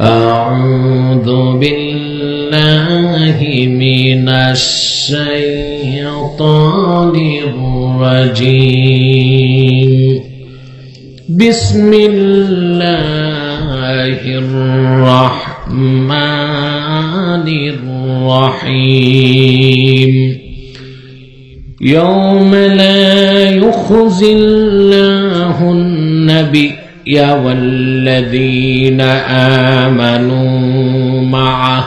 أعوذ بالله من الشيطان الرجيم بسم الله الرحمن الرحيم يوم لا يخزي الله النبي والذين آمنوا معه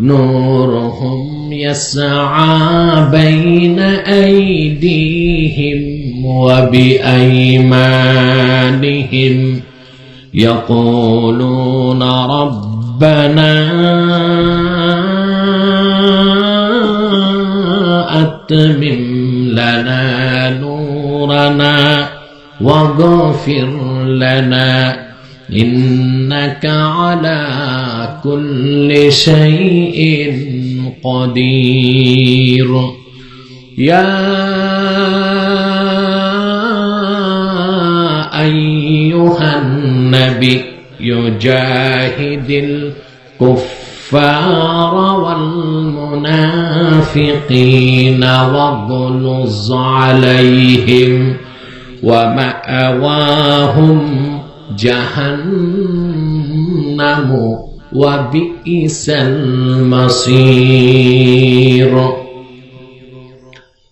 نورهم يسعى بين أيديهم وبأيمانهم يقولون ربنا أتمم لنا نورنا واغفر لنا إنك على كل شيء قدير يا أيها النبي جاهد الكفار والمنافقين واغلظ عليهم ومأواهم جهنم وبئس المصير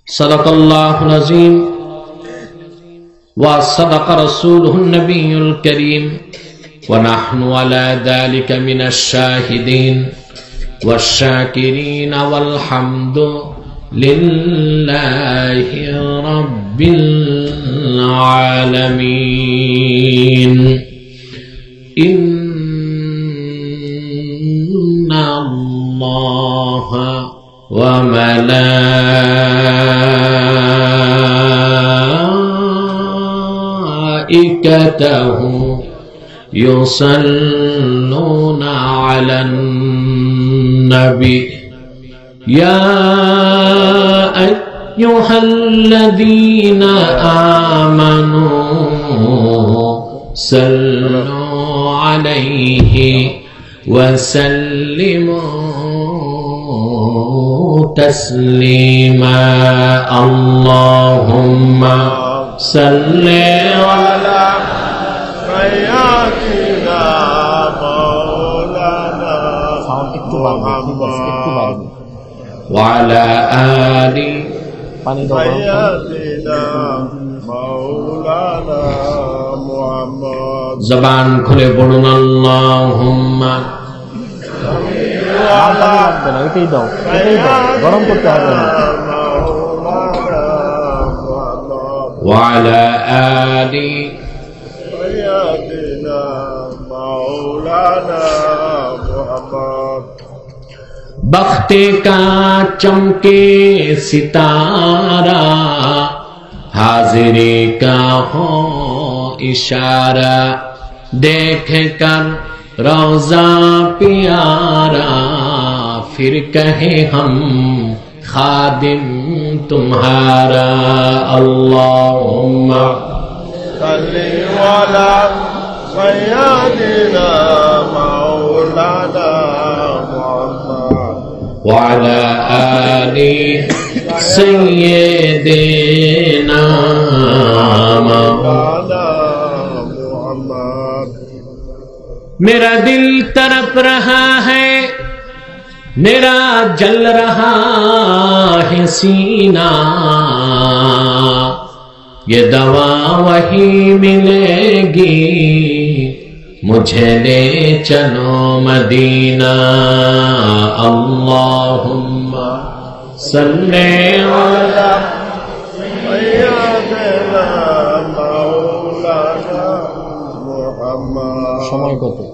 صدق الله العظيم وصدق رسوله النبي الكريم ونحن على ذلك من الشاهدين والشاكرين والحمد لله رب العالمين إن الله وملائكته يصلون على النبي يا أيها الذين آمنوا صلوا عليه وسلموا تسليما اللهم صل على سيدنا مولانا محمد وعلى آل سيدنا مولانا محمد زبان खुले बोलूं अल्लाहुम्मा وعلى آل سيدنا مولانا محمد बख्ते का चमके सितारा हाजिरे का हो इशारा देख कर रोजा प्यारा फिर कहे हम खादिम तुम्हारा अल्लाहुम्मा सल्ली अला सय्यदिना मौलाना وعلى آل سيدنا محمد मेरा दिल तरफ रहा है मेरा जल रहा है सीना ये दवा वही मिलेगी मुझे ले चलो मदीना अल्लाहुम्मा सल्ले अला सय्यदिना मौलाना मुहम्मद समय को तो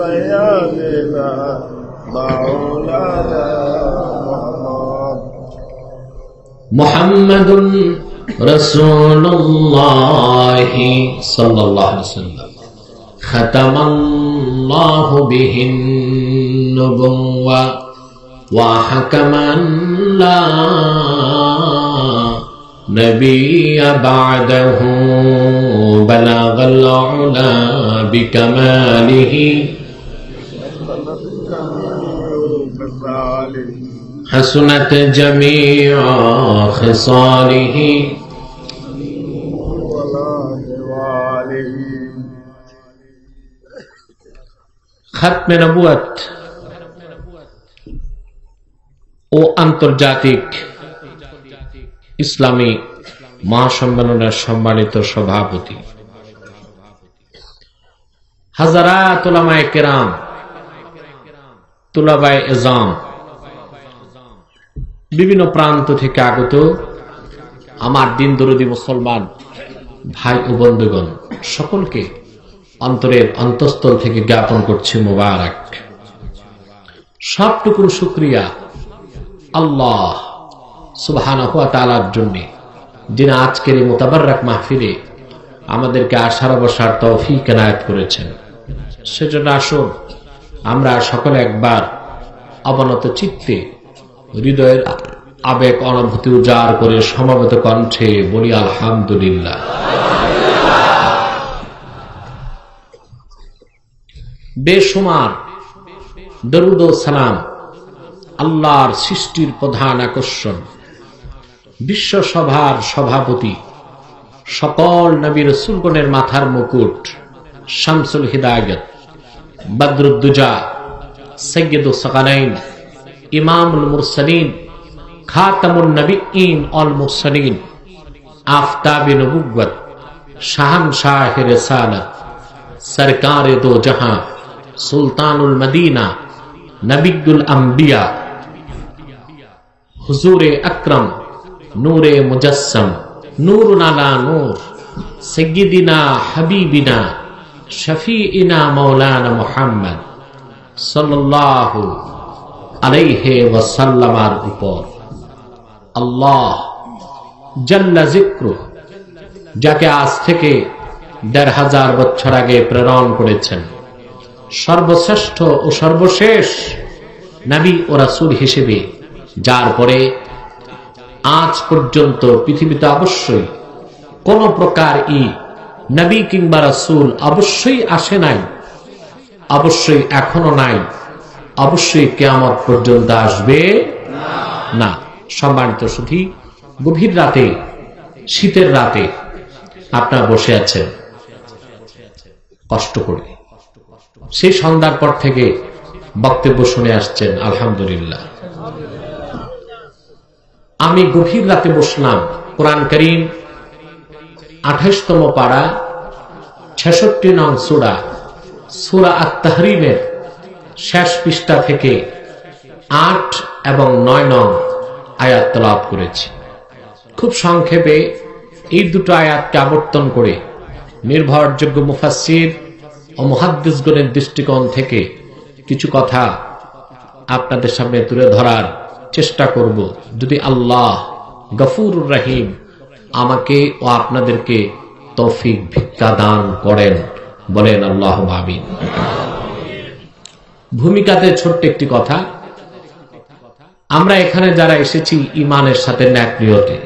सय्यदिना मौलाना मुहम्मद मुहम्मदुन रसूलुल्लाह सल्लल्लाहु अलैहि वसल्लम खतमल्लाहु बिहिन नुबुव्वा व हकमल्लाह नबी अबादहू बलागल उला बिकमालिही हसनत जमीअ खसालिही। खत्म नबुवत ओ आंतर्जातिक इस्लामी महासम्मेलনের सम्मानित सभापति हजारात उलामाए किराम तुलाबाए इजाम विभिन्न प्रान्त থেকে आगत আমার दिन দরদি मुसलमान भाई ও বন্ধুগণ সকলকে অন্তরের অন্তঃস্থল থেকে জ্ঞাপন করছি মোবারক সবটুকুর শুকরিয়া আল্লাহ সুবহানাহু ওয়া তাআলার জন্য যিনি আজকের এই মুতাবারক মাহফিলে আমাদেরকে আশার বসার তৌফিক ইনায়াত করেছেন। সেজন্য আসুন আমরা সকলে একবার অবনত চিত্তে হৃদয়ের আবেগ অনুভূতি উজাড় করে সমবেত কণ্ঠে বলি আলহামদুলিল্লাহ। বেসুমার দরুদ ও সালাম আল্লাহর সৃষ্টির প্রধান আকর্ষণ বিশ্ব সভার সভাপতি সকল নবী রাসূলগণের মাথার মুকুট শামসুল হিদায়াত বদরুদ্দুজা সাইয়্যিদুস সাকালাইন ইমামুল মুরসালিন খাতামুন নবিয়্যিন আল মুরসালিন আফতাবে নবুওয়াত শাহনশাহে রিসালাত सरकारे दो जहां सुल्तानुल मदीना नबीउल अंबिया हुजूरे अकरम नूरे मुजस्सम नूर नाला नूर सय्यिदिना हबीबिना शफीइना मौलाना मुहम्मद सल्लल्लाहु अलैहि वसल्लम ऊपर अल्लाह जल्ला जिक्र जाके आज থেকে ১৫০০ বছর আগে প্রেরণ করেছেন সর্বশ্রেষ্ঠ ও সর্বশেষ নবী ও রাসূল হিসেবে, যার পরে আজ পর্যন্ত পৃথিবীতে অবশ্যই কোন প্রকার ই নবী কিংবা রাসূল অবশ্যই আসে নাই, অবশ্যই এখনো নাই, অবশ্যই কিয়ামত পর্যন্ত আসবে না। সম্মানিত সুধী, গভীর রাতে, শীতের রাতে আপনারা বসে আছেন কষ্ট করে, সেই সন্ধ্যার পর থেকে বক্তব্য শুনে আসছেন আলহামদুলিল্লাহ। আমি গভীর রাতে বসলাম কোরআন কারীম ২৮তম পারা ৬৬ নং সূরা সূরা আত-তাহরিমের শেষ পৃষ্ঠা থেকে ৮ এবং ৯ নং আয়াত তেলাওয়াত করেছি। খুব সংক্ষেপে এই দুটো আয়াতকে আবর্তন করে নির্ভরযোগ্য মুফাসসির ও মুহাদ্দিসগণের দৃষ্টিকোণ থেকে কিছু কথা আপনাদের সামনে তুলে ধরার চেষ্টা করব, যদি আল্লাহ গফুরুর রহিম আমাকে ও আপনাদেরকে তৌফিক ভিক্ষা দান করেন। বলেন আল্লাহুম্মা আমিন। ভূমিকাতে ছোট্ট একটি কথা, আমরা এখানে যারা এসেছি ইমানের সাথে ন্যাক নিয়তে,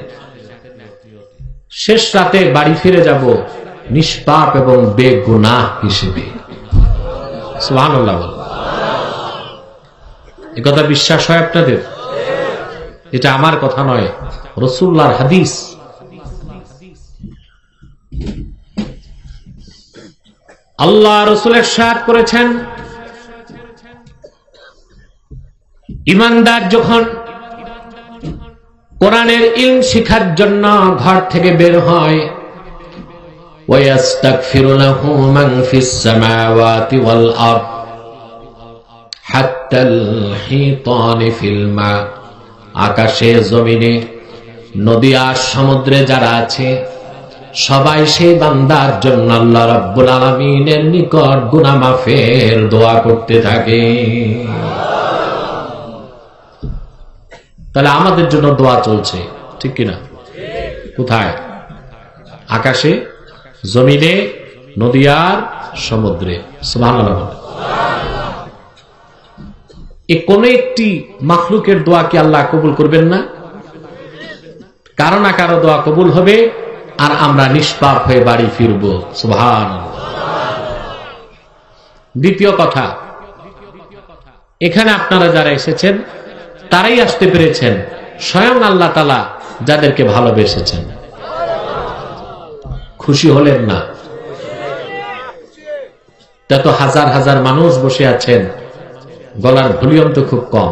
শেষ রাতে বাড়ি ফিরে যাব নিষ্পাপ এবং বেগুনাহ হিসেবে। সুবহানাল্লাহ, এই কথা বিশ্বাস হয় আপনাদের? এটা আমার কথা নয়, রাসূলুল্লাহর হাদিস। আল্লাহ রাসূল ইরশাদ করেছেন, ইমানদার যখন কোরআনের ইলম শিখার জন্য ঘর থেকে বের হয়, ওয়াস্তাগফিরু লাহু মান ফিস সামাওয়াতি ওয়াল আরদ হাত্তাল হিতান ফিল মা, আকাশে জমিনে নদী আর সমুদ্রে যারা আছে সবাই সেই বান্দার জন্য আল্লাহ রাব্বুল আলামিনের নিকট গুনাহ মাফের দোয়া করতে থাকে। তাহলে আমাদের জন্য দোয়া চলছে, ঠিক কিনা? কোথায়? আকাশে, জমিনে, নদী আর সমুদ্রে। সুবহানাল্লাহ, এই কোন একটি মাখলুকের দোয়া কি আল্লাহ কবুল করবেন না? কারো না কারো দোয়া কবুল হবে আর আমরা নিষ্পাপ হয়ে বাড়ি ফিরব। সুবহানাল্লাহ। দ্বিতীয় কথা, এখানে আপনারা যারা এসেছেন তারাই আসতে পেরেছেন স্বয়ং আল্লাহ তাআলা যাদেরকে ভালোবেসেছেন। খুশি হলেন না? যত হাজার হাজার মানুষ বসে আছেন গলার ভলিউম তো খুব কম,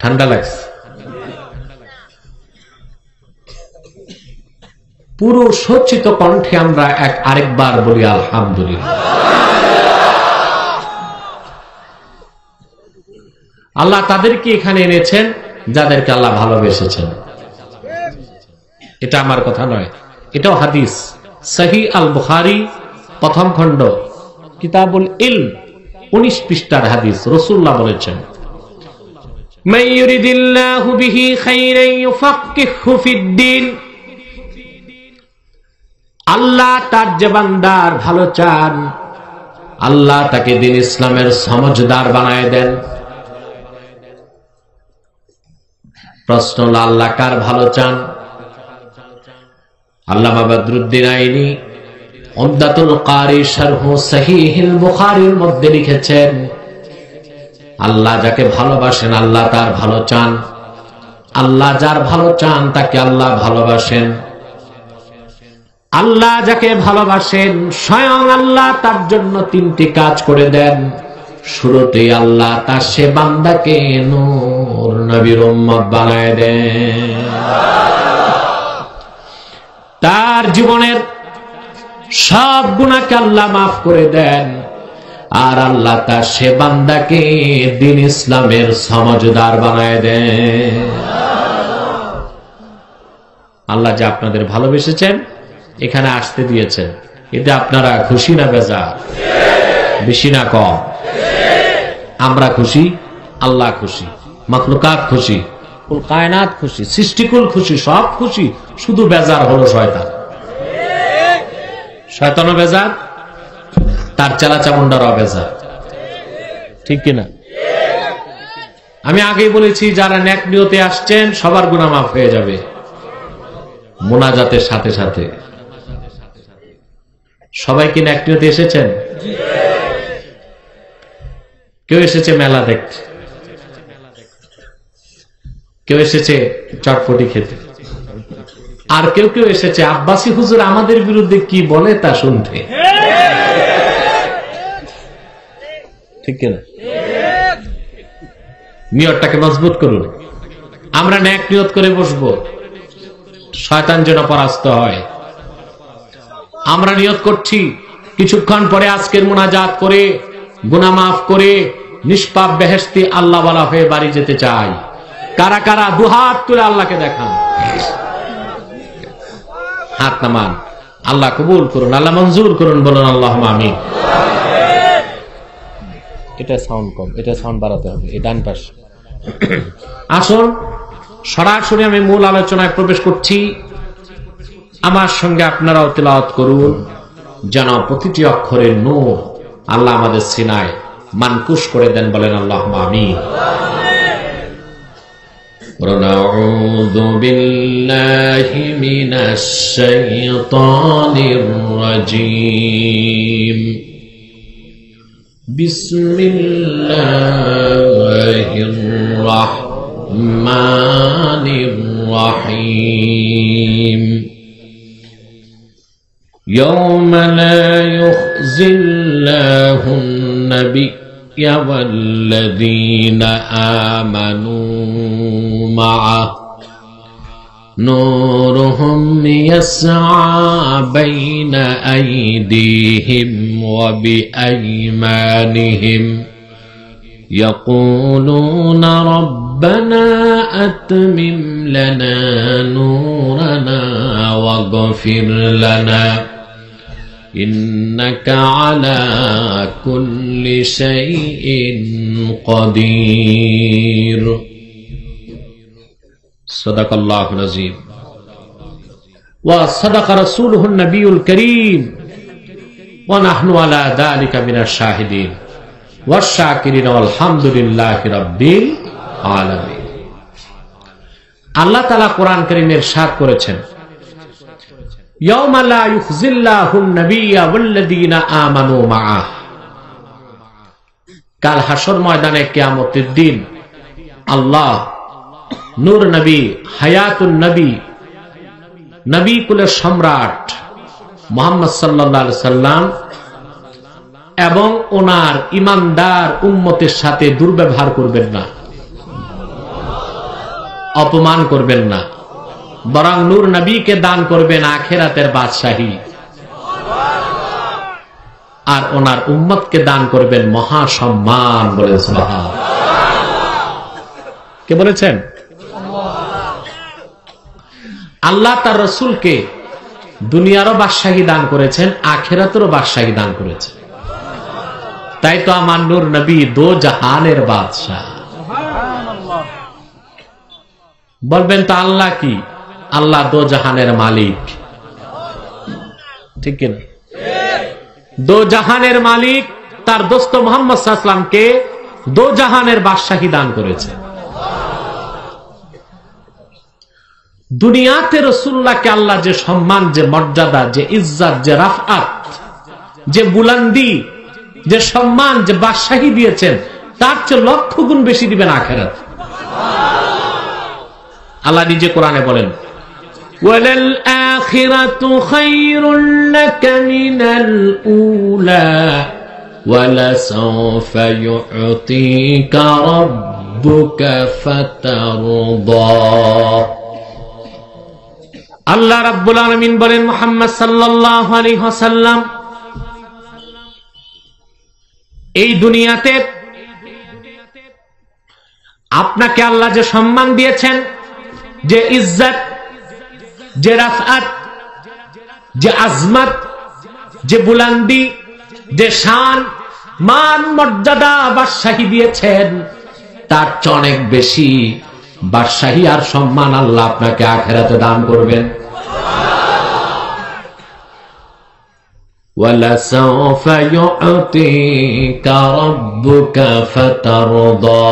ঠান্ডা লাগছে। পুরো সজ্জিত কণ্ঠে আমরা আরেকবার বলি আলহামদুলিল্লাহ। আল্লাহ তাদেরকে এখানে এনেছেন যাদেরকে আল্লাহ ভালোবেসেছেন। এটা আমার কথা নয়, এটাও হাদিস সহি আল বুখারী প্রথম খণ্ড কিতাবুল ইলম ১৯ পৃষ্ঠার হাদিস। রাসূলুল্লাহ বলেছেন মান ইউরিদিল্লাহু বিহি খাইরান ইউফাক্কিহু ফিদ-দ্বীন, আল্লাহ তার যে বান্দার ভালো চান আল্লাহ তাকে দিন ইসলামের সমঝদার বানায় দেন। প্রশ্ন হলো আল্লাহ কার ভালো চান? আল্লামা বদরুদ্দিন আইনি উমদাতুল ক্বারী শারহ সহিহুল বুখারীর মধ্যে লিখেছেন আল্লাহ যাকে ভালোবাসেন আল্লাহ তার ভালো চান, আল্লাহ যার ভালো চান তাকে আল্লাহ ভালোবাসেন, আল্লাহ যাকে ভালোবাসেন স্বয়ং আল্লাহ তার জন্য তিনটি কাজ করে দেন। শুরুতেই আল্লাহ তার সে বান্দাকে নূর নবীর উম্মত বানায় দেন, তার জীবনের সব গুনাহকে আল্লাহ মাফ করে দেন, আর আল্লাহ তার সে বান্দাকে দ্বীন ইসলামের সমঝদার বানায় দেন। আল্লাহ যে আপনাদের ভালোবেসেছেন এখানে আসতে দিয়েছেন, এতে আপনারা খুশি না বেজার? বেশি না কম? আমরা খুশি, আল্লাহ খুশি, মাখলুকাত খুশি, কুল কায়নাত খুশি, সৃষ্টিকুল খুশি, সব খুশি। শুধু বেজার হলো শয়তান। শয়তানও বেজার, তার চেলাচামুন্ডারাও বেজার, ঠিক কিনা? আমি আগেই বলেছি যারা নেক নিয়তে আসছেন সবার গুনাহ মাফ হয়ে যাবে মোনাজাতের সাথে সাথে। সবাই কি নেক নিয়তে এসেছেন? কেউ এসেছে মেলা দেখতে, কেউ এসেছে চটপটি খেতে, আর কেউ কেউ এসেছে আব্বাসী হুজুর আমাদের বিরুদ্ধে কি বলে তা শুনতে, ঠিক কিনা? নিয়তটাকে মজবুত করুন। আমরা ন্যাক নিয়ত করে বসবো, শয়তান যেন পরাস্ত হয়। আমরা নিয়ত করছি কিছুক্ষণ পরে আজকের মোনাজাত করে গুনাহ মাফ করে নিষ্পাপ বেহেশতি আল্লাহওয়ালা হয়ে বাড়ি যেতে চাই। কারা কারা দুহাত তুলে আল্লাহকে দেখান, হাত নামান। আল্লাহ কবুল করুন, আল্লাহ মঞ্জুর করুন, বলুন আল্লাহুম্মা আমিন। এটা সাউন্ড কম, এটা সাউন্ড বাড়াতে হবে, এই ডান পাশে। আসুন সরাসরি আমি মূল আলোচনায় প্রবেশ করছি। আমার সঙ্গে আপনারাও তেলাওয়াত করুন যেন প্রতিটি অক্ষরের নূর আল্লাহ আমাদের সিনায় মানকুশ করে দেন, বলেন আল্লাহুম্মা আমিন। ونعوذ بالله من الشيطان الرجيم بسم الله الرحمن الرحيم يوم لا يخزي الله النبي والذين آمنوا معه نورهم يسعى بين أيديهم وبأيمانهم يقولون ربنا أتمم لنا نورنا واغفر لنا إنك على كل شيء قدير صدق الله العظيم وصدق رسوله النبي الكريم ونحن على ذلك من الشاهدين والشاكرين والحمد لله رب العالمين আল্লাহ তাআলা কোরআন কারীমে ইরশাদ করেছেন ইয়াউমা লা ইউখযিল্লাহুন নাবিয়্যা ওয়াল্লাযীনা আমানু মাআ। কাল হাশর ময়দানে কিয়ামতের দিন আল্লাহ নূর নবী হায়াতুন নবী নবী কুলের সম্রাট মুহাম্মদ সাল্লাল্লাহু আলাইহি সাল্লাম এবং ওনার ইমানদার উম্মতের সাথে দুর্ব্যবহার করবেন না, अपमान करबेन ना, बरং नूर नबी के दान करबेन आखिरातेर बादशाही और ओनार उम्मत के दान करबेन महा सम्मान। बोलेন সুবহানাল্লাহ। কে বলেছেন? আল্লাহ তার রাসূলকে দুনিয়ারও বাদশাহী দান করেছেন, আখিরাতেরও বাদশাহী দান করেছেন। তাই তো আমার নূর নবী দো জাহানের বাদশাহ। বলবেন তো আল্লাহ কি? আল্লাহ দো জাহানের মালিক, ঠিক কিনা? দো জাহানের মালিক তার দোস্ত মুহাম্মদ সাল্লাল্লাহু আলাইহি ওয়াসাল্লামকে দো জাহানের বাদশাহী দান করেছে। দুনিয়াতে রাসূলুল্লাহকে আল্লাহ যে সম্মান, যে মর্যাদা, যে ইজ্জত, যে রাফআত, যে বুলন্দি, যে সম্মান, যে বাদশাহী দিয়েছেন তার চেয়ে লক্ষ গুণ বেশি দিবেন আখিরাতে। আল্লাহ নিজে কোরআনে বলেন ওয়ালাল আখিরাতু খায়রুল লাকা মিনাল উলা ওয়ালা সাওফা ইউতিকা রাব্বুকা ফাতারদা। আল্লাহ রাব্বুল আলামিন বলেন মুহাম্মদ সাল্লাল্লাহু আলাইহি ওয়াসাল্লাম, এই দুনিয়াতে আপনাকে আল্লাহ যে সম্মান দিয়েছেন, যে ইজ্জত, যে রাফআত, যে আজমত, যে বুলন্দি, যে শান, মান, মর্যাদা, বাদশাহী দিয়েছেন তার চেয়ে অনেক বেশি বাদশাহী আর সম্মান আল্লাহ আপনাকে আখিরাতে দান করবেন। ওয়ালা সাওফা ইউতিকা রাব্বুকা ফাতারদা।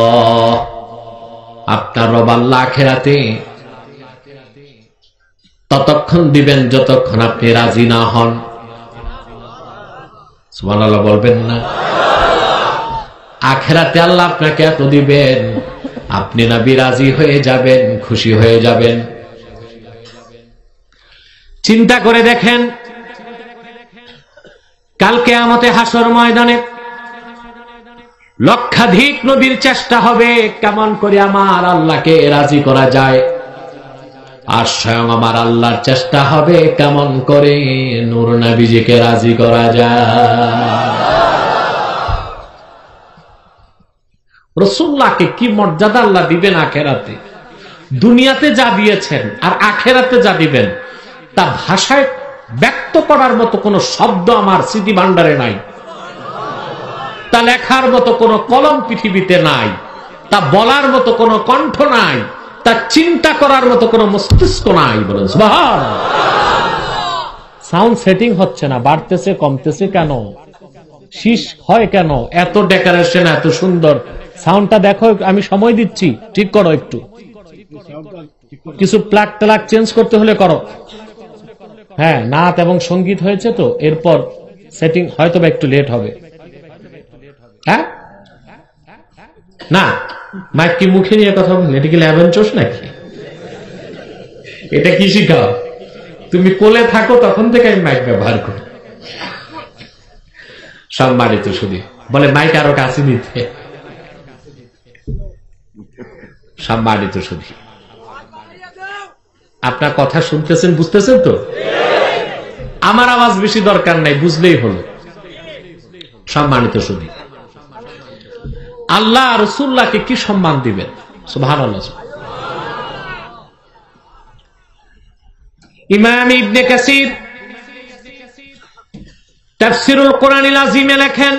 আপনার রব আল্লাহ আখিরাতে ততক্ষণ দিবেন যতক্ষণ আপনি রাজি না হন। সুবহানাল্লাহ বলবেন না? আখিরাতে আল্লাহ আপনাকে এত দিবেন আপনি নবী রাজি হয়ে যাবেন, খুশি হয়ে যাবেন। চিন্তা করে দেখেন কাল কিয়ামতে হাসর ময়দানে লক্ষাধিক নবীর চেষ্টা হবে কেমন করে আমার আল্লাহকে রাজি করা যায়, আর স্বয়ং আমার আল্লাহর চেষ্টা হবে কেমন করে নূর নবীজিকে রাজি করা যায়। রাসূলুল্লাহকে কি মর্যাদা আল্লাহ দিবেন আখিরাতে। দুনিয়াতে যা দিয়েছেন আর আখিরাতে যা দিবেন তা ভাষায় ব্যক্ত করার মতো কোনো শব্দ আমার স্মৃতি ভান্ডারে নাই, তা লেখার মতো কোনো কলম পৃথিবীতে নাই, তা বলার মতো কোনো কণ্ঠ নাই, তা চিন্তা করার মতো কোনো মস্তিষ্ক নাই। বলেন সুবহানাল্লাহ। সাউন্ড সেটিং হচ্ছে না, বাড়তেছে কমতেছে কেন? শীষ হয় কেন? এত ডেকোরেশন, এত সুন্দর, সাউন্ডটা দেখো, আমি সময় দিচ্ছি, ঠিক করো একটু, কিছু প্লাগ টালাগ চেঞ্জ করতে হলে করো। হ্যাঁ, নাচ এবং সঙ্গীত হয়েছে তো, এরপর সেটিং হয়তো বা একটু লেট হবে। হ্যাঁ না, মাইক কি মুখে নিয়ে কথা বলেন? এটা কি ল্যাভেঞ্চোস নাকি? এটা কি শিখাও? তুমি কোলে থাকো তখন থেকে আমি মাইক ব্যবহার করি। সম্মানিত শুধু বলে মাইক আরো কাছে নিতে। সম্মানিত শুধু আপনার কথা শুনতেছেন, বুঝতেছেন তো? আমার আওয়াজ বেশি দরকার নাই, বুঝলেই হলো। সম্মানিত শুধু আল্লাহ রাসূলুল্লাহকে কি সম্মান দিবেন। সুবহানাল্লাহ। ইমাম ইবনে কাসীর তাফসীরুল কোরআনুল আযীমে লেখেন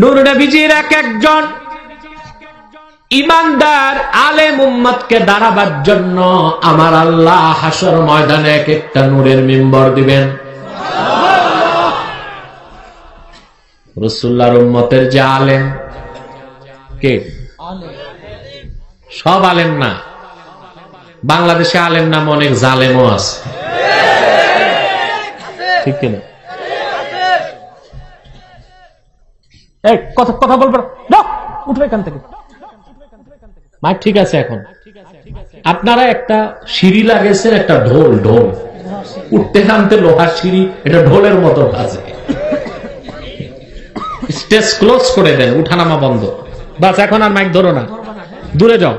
নূর নবীজির এক একজন ইমানদার আলেম উম্মতকে দাঁড়াবার জন্য আমার আল্লাহ হাসর ময়দানে এক একটা নূরের মিম্বর দিবেন। রাসূলুল্লাহর উম্মতের যে আলেম, কে? सब आलेम ना बांग्लादेशे आलेम नाम अनेक जालेमो आछे ठीक कि ना ए কথা কথা বলবেন না উঠে এখান থেকে মাইক ঠিক আছে এখন আপনারা একটা সিঁড়ি লাগিয়েছেন একটা ঢোল ঢোল উঠতে নামতে লোহার সিঁড়ি এটা ঢোলের মতো আছে স্টেজ ক্লোজ করে দেন উঠানামা বন্ধ বাস এখন আর মাইক ধরো না দূরে যাও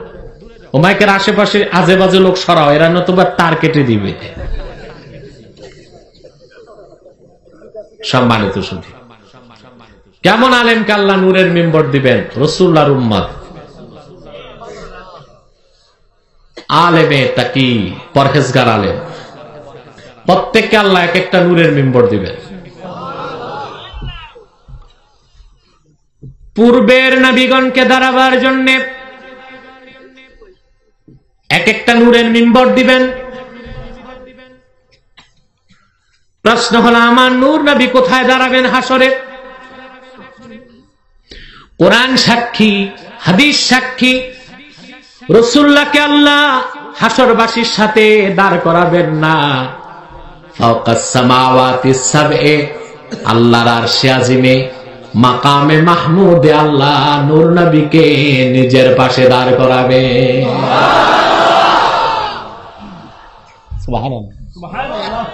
ও মাইকের আশেপাশে আজেবাজে লোক সরাও এরা নতুবা তার কেটে দিবে সম্মানিত সুধী কেমন আলেম কাল্লা নূরের মেম্বার দিবেন রাসূলুল্লাহর উম্মত আলেমে তাকি পরহেজগার আলেম প্রত্যেককে আল্লাহ এক একটা নূরের মেম্বার দিবেন পূর্বের নবীগণকে দাঁড়াবার জন্য এক একটা নূরের মেম্বার দিবেন প্রশ্ন হলো আমার নূর নবী কোথায় দাঁড়াবেন হাসরে कुरान साक्षी हदीस साक्षी रसूलुल्लाह के अल्लाह हाशरबासीर साथे दाड़ कराबेन ना फावकास सामावाति सबए अल्लाहर आरशे आजिमे मकामे महमूद अल्लाह नूर नबी के निजेर पाशे दाड़ कराबेन सुबहानअल्लाह सुबहानअल्लाह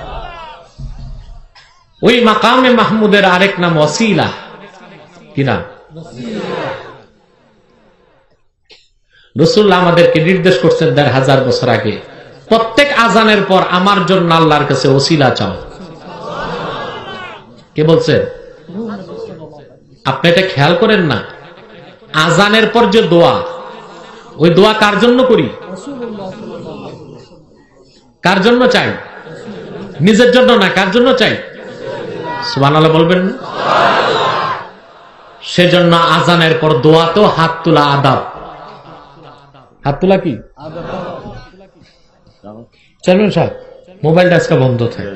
ओई मकामे महमूदेर आरेक नाम वसीला कि नाम रसूलुल्लाह আমাদেরকে নির্দেশ করছেন 1000 বছর আগে প্রত্যেক আজানের পর আমার জন্য আল্লাহর কাছে ওসিলা চাও কে বলছেন আপনি এটা খেয়াল করেন না আজানের পর যে দোয়া ওই দোয়া কার জন্য করি কার জন্য চাই নিজের জন্য না কার জন্য চাই সুবহানাল্লাহ বলবেন না সেজন্য আজানের পর দোয়া তো হাত তোলা আদাব হাত তোলা কি আদাব চলুন স্যার মোবাইল ডেস্কটা বন্ধ থাকে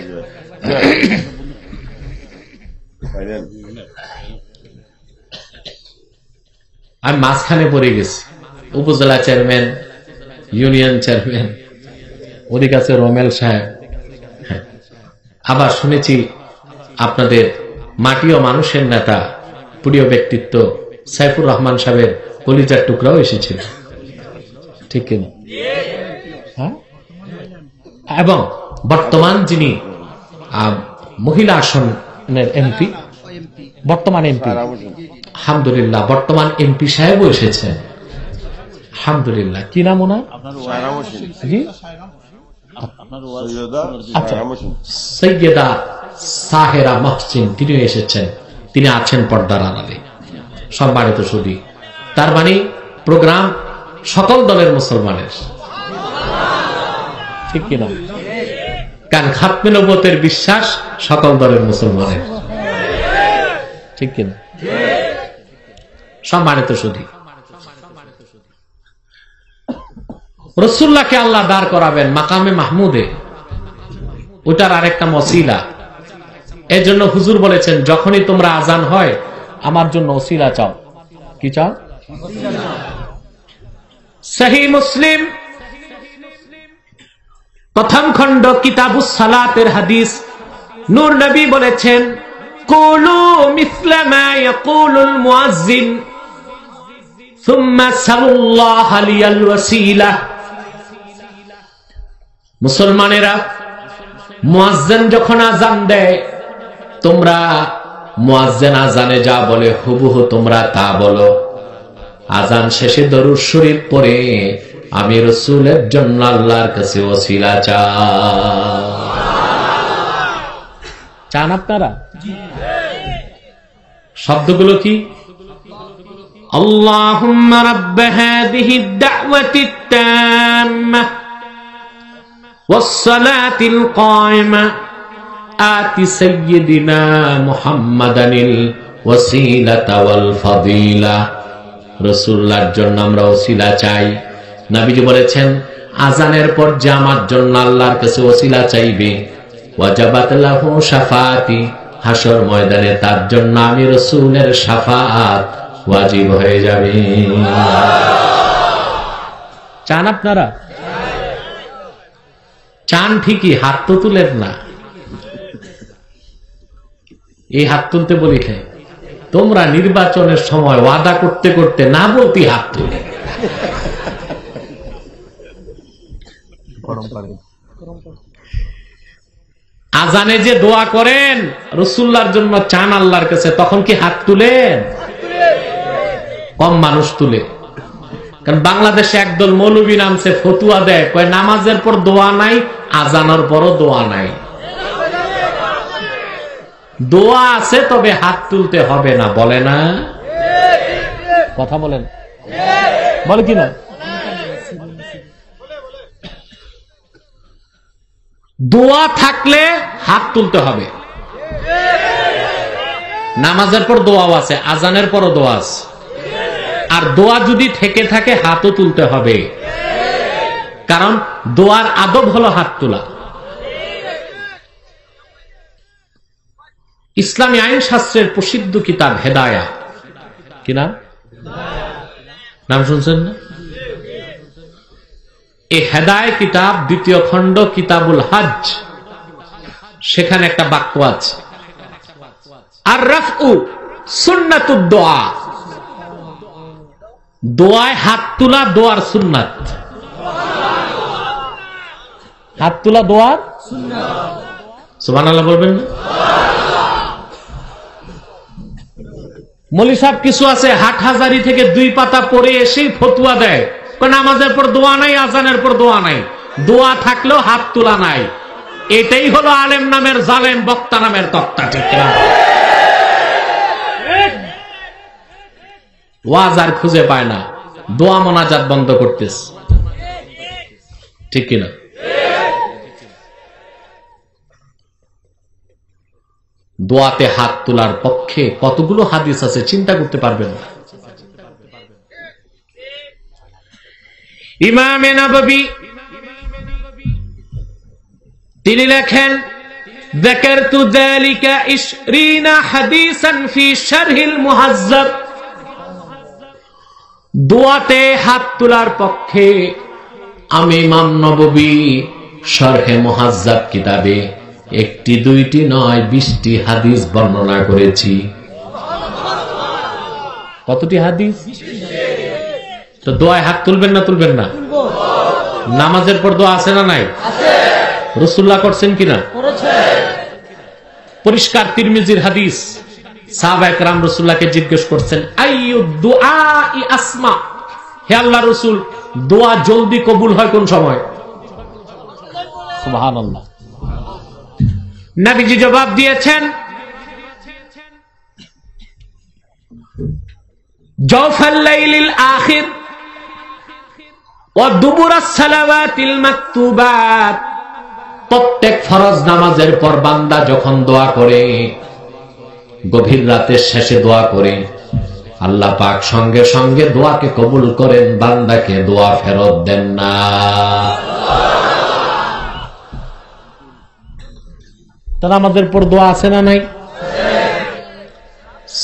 আর মাঝখানে পড়ে গেছে উপজেলা চেয়ারম্যান ইউনিয়ন চেয়ারম্যান ওদের কাছে রমেল সাহেব আবার শুনেছি আপনাদের মাটি ও মানুষের নেতা প্রিয় ব্যক্তিত্ব সাইফুর রহমান সাহেবের কলিজার টুকরাও এসেছিল ঠিক কি না হ্যাঁ এবং বর্তমান যিনি মহিলা আসনের এমপি বর্তমান এমপি আলহামদুলিল্লাহ বর্তমান এমপি সাহেবও এসেছেন আলহামদুলিল্লাহ কি নাম ওনার আপনার সায়রা হোসেন জি আপনার সৈয়দা সায়রা হোসেন সৈয়দা সাহেরা মহসিন তিনি এসেছেন তিনি আছেন পর্দার আড়ালে সম্মানিত সুধী তার মানে প্রোগ্রাম সকল দলের মুসলমানের ঠিক কি না কারণ খাতমে নবুয়তের বিশ্বাস সকল দলের মুসলমানের ঠিক কি না সম্মানিত সুধী রাসূলুল্লাহকে আল্লাহ দাঁড় করাবেন মাকামে মাহমুদে ওটার আরেকটা ওসিলা এজন্য হুজুর বলেছেন যখনই তোমরা আজান হয় আমার জন্য ওসিলা চাও কি চাও সহিহ মুসলিম প্রথম খণ্ড কিতাবুস সালাতের হাদিস নূর নবী বলেছেন কুলু মিসলা মা ইয়াকুলুল মুয়াজ্জিন সুম্মা সাল্লাল্লাহ আলাইহিল ওয়াসিলা মুসলমানেরা মুয়াজ্জিন যখন আজান দেয় তোমরা মুয়াজ্জিন আজানে যা বলে হুবহু তোমরা তা বলো আজান শেষে দরুদ শরীফ পড়ে আমি রাসূলের জন্য আল্লাহর কাছে ওসিলা চান আপনারা জি শব্দগুলো কি আল্লাহুম্মা রাব্ব হাযিহিদ দাওয়াতিত তাম্মাহ ওয়াস সালাতিল কায়িমা آتِ سيدنا محمدًا الوسيلة والفضيلة রাসূলুল্লাহর জন্য আমরা ওসিলা চাই নবীজি বলেছেন আজানের পর জামাত জন্য আল্লাহর কাছে ওসিলা চাইবে ওয়াজাবাত লাহু শাফাআতি হাশর ময়দানে তার জন্য আমি রাসূলের শাফাআত ওয়াজিব হয়ে যাবে চান আপনারা? চান ঠিকই, হাত তো তুলেন না। এই হাত তুলতে বলি নাই, তোমরা নির্বাচনের সময় ওয়াদা করতে করতে না বলতে হাত তুলে। আজানে যে দোয়া করেন রাসূলুল্লাহর জন্য চান আল্লাহর কাছে, তখন কি হাত তুলেন? কম মানুষ তুলে। কারণ বাংলাদেশে একদল মৌলবী নামছে, ফতুয়া দেয়, কয় নামাজের পর দোয়া নাই, আজানের পরও দোয়া নাই। দোয়া আছে, তবে হাত তুলতে হবে না, বলে না? কথা বলেন, বলে কিনা? দোয়া থাকলে হাত তুলতে হবে। নামাজের পর দোয়াও আছে, আজানের পরও দোয়া আছে। আর দোয়া যদি থেকে থাকে হাতও তুলতে হবে, কারণ দোয়ার আদব হলো হাত তোলা। ইসলামী আইন শাস্ত্রের প্রসিদ্ধ কিতাব হেদায়া, কি নাম, নাম শুনছেন না? এই হেদায়া কিতাব দ্বিতীয় খণ্ড কিতাবুল হজ, সেখানে একটা বাক্য আছে, আর রাফউ সুন্নাতুদ দোয়া, দোয়ায় হাত তোলা দোয়ার সুন্নাত। হাত তোলা দোয়ার সুন্নাত, সুবহানাল্লাহ বলবেন না? মলি সাহেব কিছু আছে হাটহাজারি থেকে 2 পাতা পড়ে এসেই ফতুয়া দেয়, নামাজের পর দোয়া নাই, আজানের পর দোয়া নাই। দোয়া থাকলেও হাত তোলা নাই, এটাই হলো আলেম নামের জালেম, বক্তা নামের তক্তা। ঠিক না? ওয়াজ আর খুঁজে পায় না, দোয়া মোনাজাত বন্ধ করতেছে, ঠিক কিনা? দোয়াতে হাত তোলার পক্ষে কতগুলো হাদিস আছে, চিন্তা করতে পারবেন না। ইমামে নববী তিনি লেখেন, যাকারতু যালিকা 20 হাদিসান ফি শারহিল মুহাজ্জাব। দোয়াতে হাত তোলার পক্ষে আমি ইমাম নববী শারহে মুহাজ্জাব কিতাবে 1টি 2টি নয় 20টি হাদিস বর্ণনা করেছি। কতটি হাদিস? তো দোয়ায় হাত তুলবেন না? তুলবেন না। নামাজের পর দোয়া আছে না নাই? রাসূলুল্লাহ করছেন কিনা? পরিষ্কার তিরমিজির হাদিস, সাহাবায়ে কেরাম রাসূলুল্লাহকে জিজ্ঞেস করছেন, আইয়ু দুআই আসমা, হে আল্লাহর রাসূল দোয়া জলদি কবুল হয় কোন সময়? সুবহানাল্লাহ। নবীজি জবাব দিয়েছেন, জাওফাল লাইলিল আখির ওয়া দুবুরাস সালাওয়াতিল মাকতুবাত। প্রত্যেক ফরজ নামাজের পর বান্দা যখন দোয়া করে, গভীর রাতের শেষে দোয়া করে, আল্লাহ পাক সঙ্গে সঙ্গে দোয়াকে কবুল করেন, বান্দাকে দোয়া ফেরত দেন না। তারা আমাদের পর দোয়া আছে না নাই?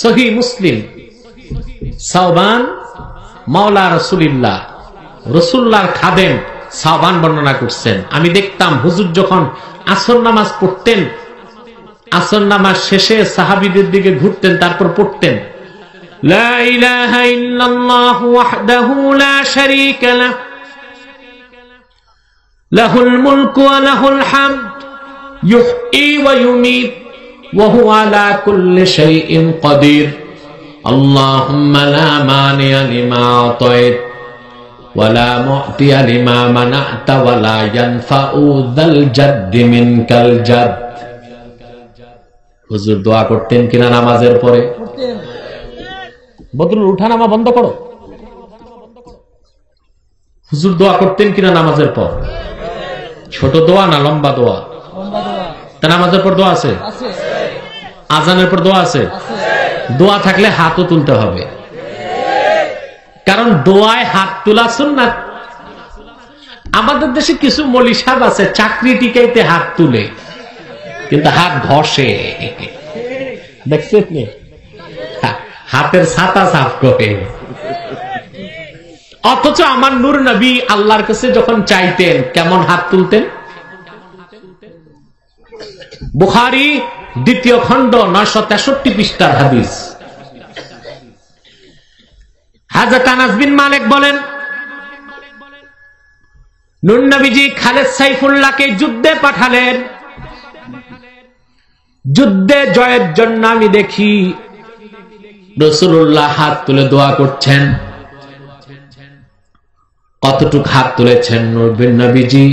সহিহ মুসলিম, সাওবান মাওলা রাসূলুল্লাহ, রাসূলুল্লাহর খাদেম সাওবান বর্ণনা করছেন, আমি দেখতাম হুজুর যখন আসর নামাজ পড়তেন, আসর নামাজ শেষে সাহাবীদের দিকে ঘুরতেন, তারপর পড়তেন লা ইলাহা ইল্লাল্লাহু ওয়াহদাহু লা শারীকা লাহ লাহুল মুলকু ওয়া লাহুল হামদ ইউহয়ী ওয়া ইউমীত ওয়া হুয়া আলা কুল্লি শাইইন কাদির। আল্লাহুম্মা লা মানিয়া লিমা আতাইত ওয়া লা মু'তিয়া লিমা মানা'তা ওয়া লা ইয়ানফাউ যাল জাদ্দি মিনকাল জাদ। হুজুর দোয়া করতেন কিনা নামাজের পরে? বদরুল উঠানামা বন্ধ করো। হুজুর দোয়া করতেন কিনা নামাজের পর? ছোট দোয়া না লম্বা দোয়া? তা নামাজের পর দোয়া আছে, আজানের পর দোয়া আছে। দোয়া থাকলে হাতও তুলতে হবে, কারণ দোয়ায় হাত তোলা সুন্নাত। আমাদের দেশে কিছু মলি সাহেব আছে চাকরি টিকাইতে হাত তুলে, কিন্তু হাত ঘষে। দেখছেন হাতের ছাতা সাফ করে, অথচ আমার নূর নবী আল্লাহর কাছে যখন চাইতেন কেমন হাত তুলতেন? বুখারী দ্বিতীয় খণ্ড ৯৬৩ পৃষ্ঠার হাদিস। হযরত আনাস বিন মালিক বলেন, নূর নবীজি খালেদ সাইফুল্লাহকে যুদ্ধে পাঠালেন। যুদ্ধে জয়ের জন্য আমি দেখি রাসূলুল্লাহ হাত তুলে দোয়া করছেন। কতটুকু হাত তুলেছেন নূর বিন নবীজি?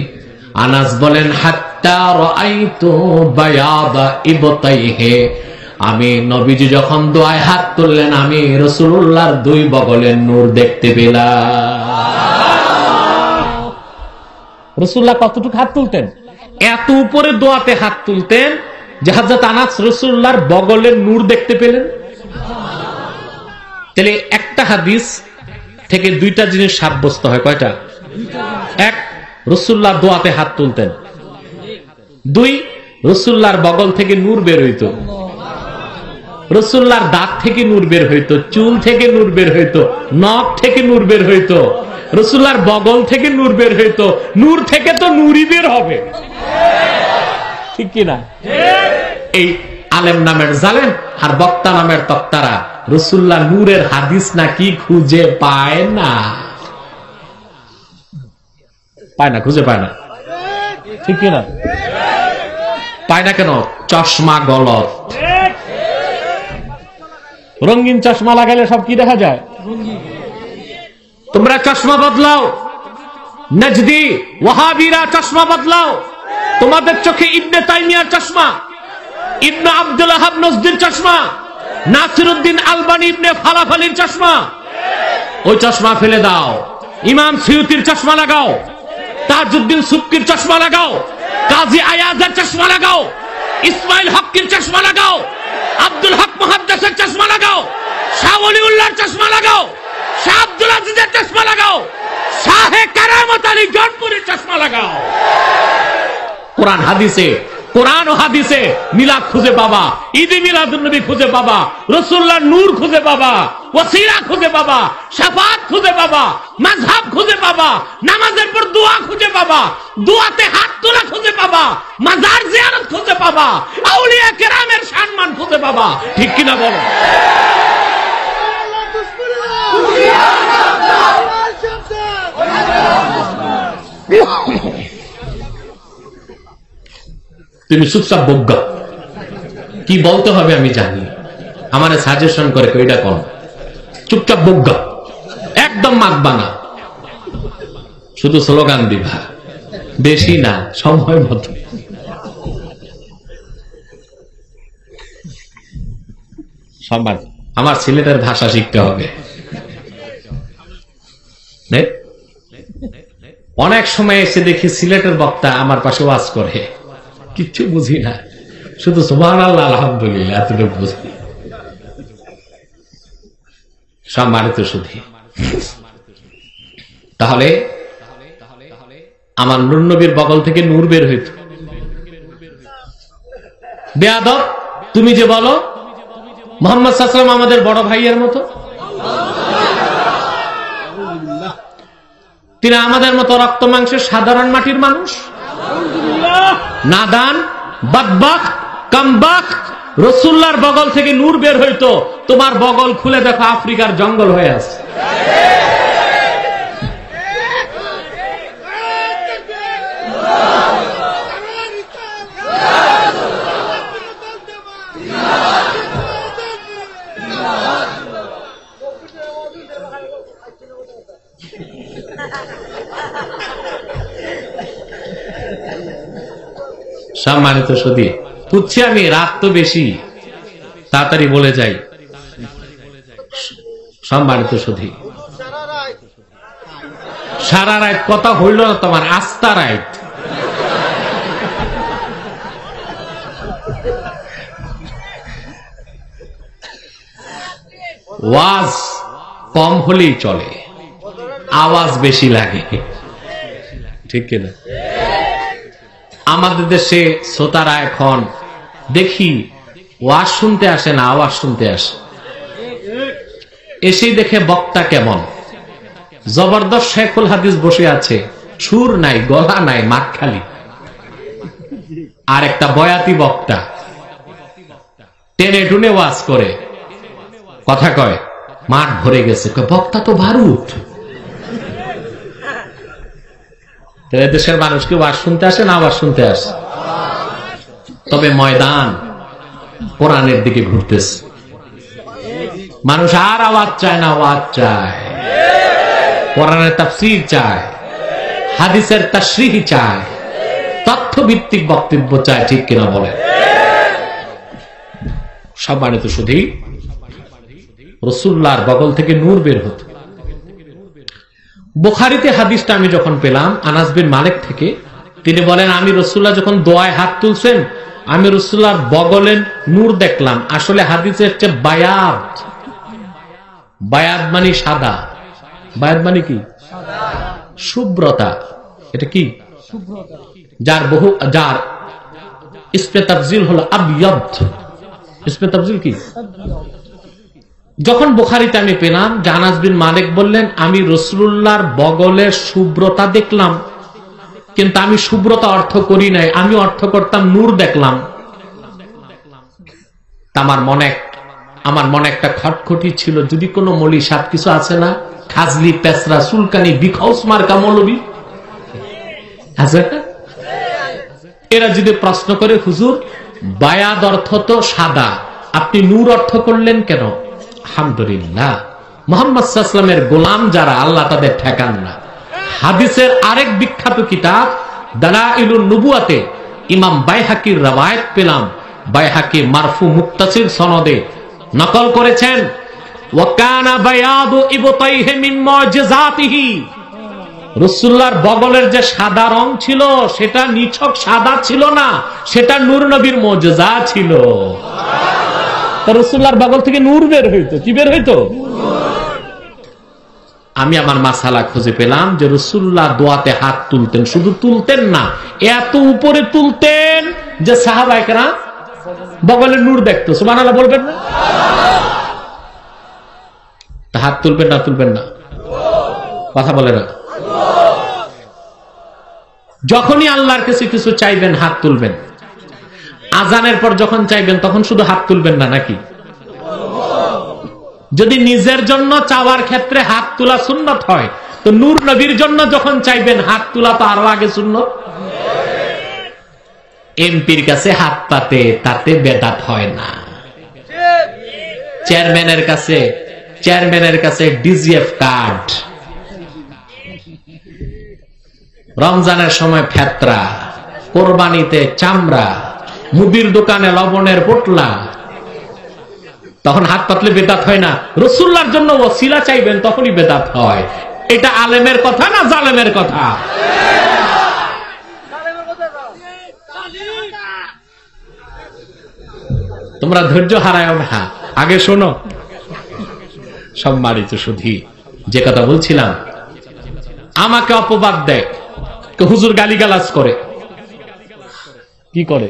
আনাস বলেন, হাত্তা রাআইতু বায়াদা ইবতাইহি, আমি নবীজি যখন দোয়ায় হাত তুললেন আমি রাসূলুল্লাহর দুই বগলের নূর দেখতে পেলাম। রাসূলুল্লাহ কতটুকু হাত তুলতেন? এত উপরে দোয়াতে হাত তুলতেন যে হযরত আনাস রাসূলুল্লাহর বগলের নূর দেখতে পেলেন। তাহলে একটা হাদিস থেকে দুইটা জিনিস সাব্যস্ত হয়। কয়টা? এক, রাসূলুল্লাহ দোয়াতে হাত তুলতেন। দুই, রাসূলুল্লাহর বগল থেকে নূর বের হইতো। রাসূলুল্লাহর দাঁত থেকে নূর বের হইতো, চুল থেকে নূর বের হইতো, নখ থেকে নূর বের হইতো, রাসূলুল্লাহর বগল থেকে নূর বের হইতো। নূর থেকে তো নূরই বের হবে, ঠিক কিনা? এই আলেম নামের জালেম আর বক্তা নামের তক্তারা রাসূলুল্লাহ নূরের হাদিস নাকি খুঁজে পায় না, খুঁজে পায় না, ঠিক কিনা? পায় না কেন? চশমা গলত। রঙিন চশমা লাগাইলে সব কি দেখা যায়? তোমরা চশমা বদলাও, নজদি ওয়াহাবিরা চশমা বদলাও। তোমাদের চোখে ইবনে তাইমিয়ার চশমা, ইবনে আব্দুল ওয়াহাব নজদির চশমা, নাসিরউদ্দিন আলবানী ইবনে ফালাফালির চশমা, ওই চশমা ফেলে দাও। ইমাম সুয়ুতির চশমা লাগাও, তাজউদ্দিন সুবকির চশমা লাগাও, কাজী আয়াজের চশমা লাগাও, ইসমাইল হকের চশমা লাগাও, আব্দুল হক মুহাদ্দিসের চশমা লাগাও, শাহ ওলিউল্লাহর চশমা লাগাও, শাহ আব্দুল আজিজের চশমা লাগাও, শাহে কারামত আলী জনপুরের চশমা লাগাও। কোরআন হাদিসে, কোরআন ও হাদিসে মিলাদ খুঁজে পাবা, ঈদে মিলাদুন্নবী খুঁজে পাবা, রাসূলুল্লাহ নূর খুঁজে পাবা, ওয়াসিলা খুঁজে পাবা, শাফাত খুঁজে পাবা, মাযহাব খুঁজে পাবা, নামাজের পর দোয়া খুঁজে পাবা, দোয়াতে হাত তোলা খুঁজে পাবা, মাজার জিয়ারত খুঁজে পাবা, আউলিয়া কেরামের সম্মান খুঁজে পাবা, ঠিক কিনা বলো? তুমি চুপচাপ বজ্ঞ, কি বলতে হবে আমি জানি, আমার সাজেশন করে এটা কর, চুপচাপ বজ্ঞ, একদম মাখবা না, শুধু স্লোগান দিবা, বেশি না, সময় মতো। সম্মান আমার ছেলেটার ভাষা শিখতে হবে। অনেক সময় এসে দেখি সিলেটের বক্তা আমার পাশে ওয়াজ করে, কিচ্ছু বুঝি না, শুধু সুবহানাল্লাহ আলহামদুলিল্লাহ এতটুকু বুঝি। সম্মানিত সুধী, তাহলে আমার নূর নবীর বগল থেকে নূর বের হইত। বেয়াদব তুমি যে বলো মুহাম্মদ সাল্লাল্লাহু আলাইহি ওয়াসাল্লাম আমাদের বড় ভাইয়ের মতো, তিনি আমাদের মতো রক্ত মাংসের সাধারণ মাটির মানুষ, নাদান, বদবাখ, কামবাখ। রাসূলুল্লাহর বগল থেকে নূর বের হইতো, তোমার বগল খুলে দেখো আফ্রিকার জঙ্গল হয়ে আছে। সম্মানিত সতী, বুঝছি আমি, রাত তো বেশি, তাড়াতাড়ি বলে যাই। সম্মানিত সতী, সারা রাত কথা হইল না তোমার, আস্থা রাত। ওয়াজ কম হলেই চলে, আওয়াজ বেশি লাগে, ঠিক কিনা? আমাদের দেশে শ্রোতারা এখন দেখি ওয়াজ শুনতে আসে না, আওয়াজ শুনতে আসে। এসেই দেখে বক্তা কেমন, জবরদস্ত শেখুল হাদিস বসে আছে, সুর নাই, গলা নাই, মাঠ খালি। আর একটা বয়াতি বক্তা টেনে টুনে ওয়াজ করে, কথা কয়, মাঠ ভরে গেছে, বক্তা তো ভারুদ। দেশের মানুষকে ওয়াজ শুনতে আসে না, ওয়াজ শুনতে আসে, তবে ময়দান কোরআনের দিকে ঘুরতেছে। মানুষ আর আওয়াজ চায় না, আওয়াজ চায়, কোরআনের তাফসীর চায়, হাদিসের তাশরীহ চায়, তথ্য ভিত্তিক বক্তব্য চায়, ঠিক কিনা বলে। সম্মানিত সুধী, রাসূলুল্লাহর বগল থেকে নূর বের হতো। বুখারীতে হাদিসটা আমি যখন পেলাম আনাস বিন মালিক থেকে, তিনি বলেন আমি রাসূলুল্লাহ যখন দোয়ায় হাত তুলছেন আমি রাসূলুল্লাহর বগলের নূর দেখলাম। আসলে হাদিসের চেয়ে বায়াত, বায়াত মানে সাদা, বায়াত মানে কি? শুভ্রতা। এটা কি শুভ্রতা? যার ইসমে তাফজিল হলো আবয়াদ। ইসমে তাফজিল কি? যখন বুখারীতে আমি পেলাম আনাস বিন মালিক বললেন আমি রাসূলুল্লাহর বগলের শুভ্রতা দেখলাম, কিন্তু আমি শুভ্রতা অর্থ করি নাই, আমি অর্থ করতাম নূর দেখলাম। আমার মনে একটা খটখটি ছিল, যদি কোনো মলি সাপ কিছু আছে না, খাজলি পেছরা চুলকানি বিখাউস মার্কা মৌলবি আছে, এরা যদি প্রশ্ন করে হুজুর বায়াদ অর্থ তো সাদা, আপনি নূর অর্থ করলেন কেন? আলহামদুলিল্লাহ, মুহাম্মদ সাল্লাল্লাহু আলাইহি ওয়াসাল্লামের গোলাম যারা, আল্লাহ তাদের ঠেকান না। হাদিসের আরেক বিখ্যাত কিতাব দালাইলুন নুবুয়াতে ইমাম বাইহাকির রাওয়ায়াত পেলাম। বাইহাকি মারফু মুত্তাসিল সনদে নকল করেছেন, ওয়া কানা বায়াদু ইবতাইহি মিন মুজিজাতিহি। রাসূলুল্লাহর বগলের যে সাদা রং ছিল সেটা নিছক সাদা ছিল না, সেটা নূর নবীর মুজিজা ছিল। সুবহানাল্লাহ। তো রাসূলুল্লাহর বগল থেকে নূর বের হইতো, কি বের হইতো? আমি আমার মাসালা খুঁজে পেলাম যে রাসূলুল্লাহ দোয়াতে হাত তুলতেন, শুধু তুলতেন না, এত উপরে তুলতেন যে সাহাবায়ে কেরাম বগলে নূর দেখতো। সুবহানাল্লাহ বলবেন না? তা হাত তুলবেন না, তুলবেন না, কথা বলে না। যখনই আল্লাহর কাছে কিছু চাইবেন হাত তুলবেন, আজানের পর যখন চাইবেন তখন শুধু হাত তুলবেন না নাকি? যদি নিজের জন্য চাওয়ার ক্ষেত্রে হাত তোলা সুন্নত হয়, তো নূর নবীর জন্য যখন চাইবেন হাত তোলা তো আরো আগে সুন্নত। এমপির কাছে হাত পাতে তাতে বেদাত হয় না, চেয়ারম্যানের কাছে ডিজিএফ কার্ড, রমজানের সময় ফেতরা, কোরবানিতে চামড়া, মুদির দোকানে লবণের পোটলা, তখন হাত পাতলে বেদাত হয় না। রাসূলুল্লাহর জন্য ওয়াসিলা চাইবেন তখনই বেদাত হয়। এটা আলেমের কথা না জালেমের কথা? তোমরা ধৈর্য হারায়ো না, আগে শোনো। সম্মানিত সুধী, যে কথা বলছিলাম, আমাকে অপবাদ দেয়, হুজুর গালিগালাজ করে। কি করে?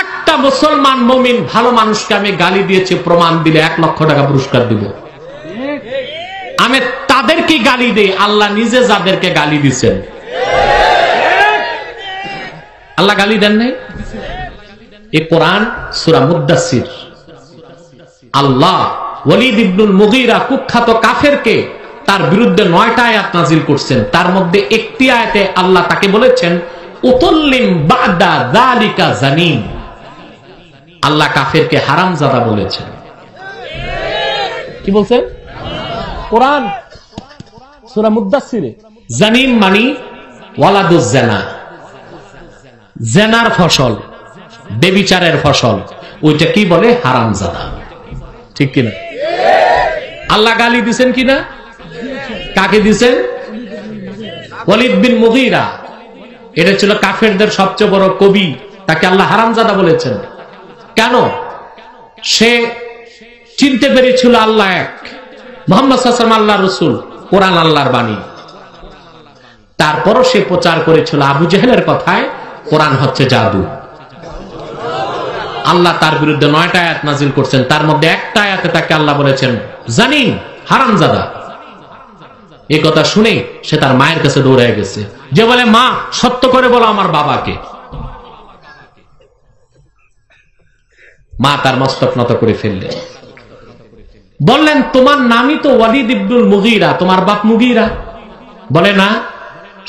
একটা মুসলমান মুমিন ভালো মানুষকে আমি গালি দিয়েছি, প্রমাণ দিলে 1,00,000 টাকা পুরস্কার দিব। আমি তাদেরকে গালি দেই, আল্লাহ নিজে যাদেরকে গালি দিয়েছেন। আল্লাহ গালি দেন নাই? এই কোরআন সূরা মুদাসসির, আল্লাহ ওয়ালিদ ইবনুল মুগীরা কুখ্যাত কাফেরকে তার বিরুদ্ধে 9টা আয়াত নাযিল করছেন। তার মধ্যে একটি আয়াতে আল্লাহ তাকে বলেছেন উতুল্লিম বাদা যালিকা জানিম। আল্লাহ কাফেরকে হারামজাদা বলেছেন। কি বলছেন? কোরআন সূরা মুদাসসিরে জানিম মানে ওয়ালাদুজ জানা, জেনার ফসল, বেবিচারের ফসল, ওইটা কি বলে? হারামজাদা। ঠিক কিনা? আল্লাহ গালি দিছেন কিনা? কাকে দিছেন? ওয়ালিদ বিন মুগীরা, এটা ছিল কাফেরদের সবচেয়ে বড় কবি, তাকে আল্লাহ হারামজাদা বলেছেন। কেন? সে চিনতে পেরেছিল আল্লাহ এক, মুহাম্মদ সাল্লাল্লাহু আলাইহি ওয়াসাল্লাম আল্লাহর রাসূল, কোরআন আল্লাহর বাণী। তারপরও সে প্রচার করেছিল আবু জাহেলের কথায় কোরআন হচ্ছে জাদু। আল্লাহ তার বিরুদ্ধে 9টা আয়াত নাযিল করছেন, তার মধ্যে একটা আয়াতে তাকে আল্লাহ বলেছেন জানিন, হারামজাদা। एक कथा शुने से तार मायर काछे दौड़ाय गेछे जे बोले मा सत्य करे बोलो आमार बाबाके मा तार मस्तक নত करे फेललेन बोललेन तोमार नामई तो ওয়ালিদ ইবনুল মুগীরা तोमार बाप मुगीरा बोले ना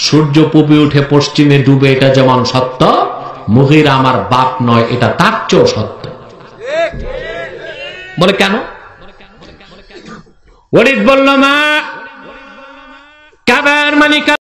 सूर्य पूबे उठे पश्चिमे डूबे एटा जेमन सत्य मुगीरा आमार बाप नय एटा तार चेये सत्य बोले केन ওয়ালিদ বলল মা কাবার মালিক।